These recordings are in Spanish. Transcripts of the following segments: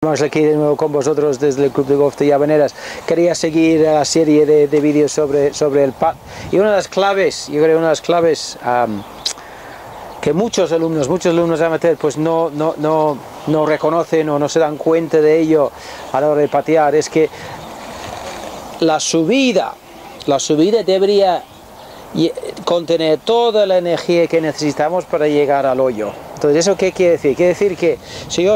Estamos aquí de nuevo con vosotros desde el Club de Golf de Yavaneras. Quería seguir la serie de vídeos sobre el putt. Y una de las claves, yo creo que muchos alumnos amateur pues no reconocen o no se dan cuenta de ello a la hora de patear, es que la subida debería contener toda la energía que necesitamos para llegar al hoyo. Entonces, ¿eso qué quiere decir? Quiere decir que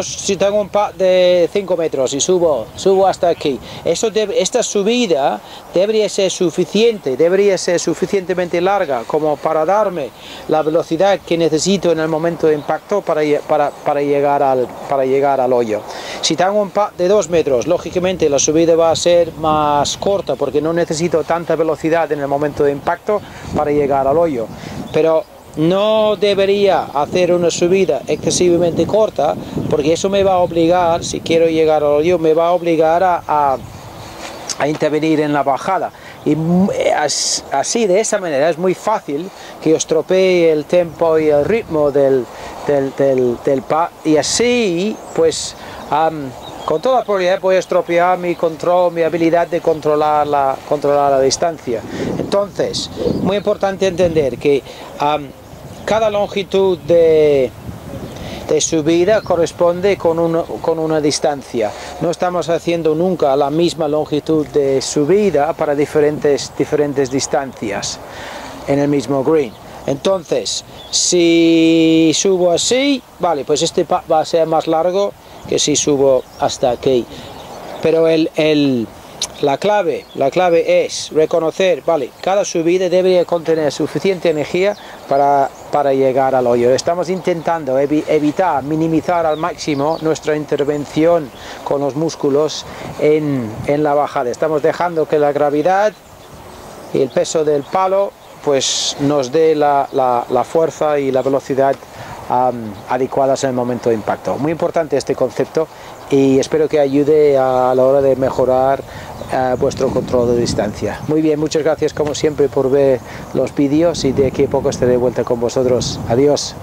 si tengo un putt de 5 metros y subo hasta aquí, esta subida debería ser suficiente, debería ser suficientemente larga como para darme la velocidad que necesito en el momento de impacto para llegar al hoyo. Si tengo un putt de 2 metros, lógicamente la subida va a ser más corta porque no necesito tanta velocidad en el momento de impacto para llegar al hoyo. Pero no debería hacer una subida excesivamente corta, porque eso me va a obligar, si quiero llegar al hoyo, me va a obligar a intervenir en la bajada. Y así, de esa manera, es muy fácil que os estropee el tempo y el ritmo del putt. Y así, pues, con toda probabilidad voy a estropear mi habilidad de controlar la distancia. Entonces, muy importante entender que cada longitud de subida corresponde con una distancia. No estamos haciendo nunca la misma longitud de subida para diferentes distancias en el mismo green. Entonces, si subo así, vale, pues este putt va a ser más largo que si subo hasta aquí. Pero la clave es reconocer, vale, cada subida debería contener suficiente energía para llegar al hoyo. Estamos intentando minimizar al máximo nuestra intervención con los músculos en la bajada. Estamos dejando que la gravedad y el peso del palo pues nos dé la fuerza y la velocidad adecuadas en el momento de impacto. Muy importante este concepto y espero que ayude a la hora de mejorar vuestro control de distancia. Muy bien, muchas gracias como siempre por ver los vídeos y de aquí a poco estaré de vuelta con vosotros. Adiós.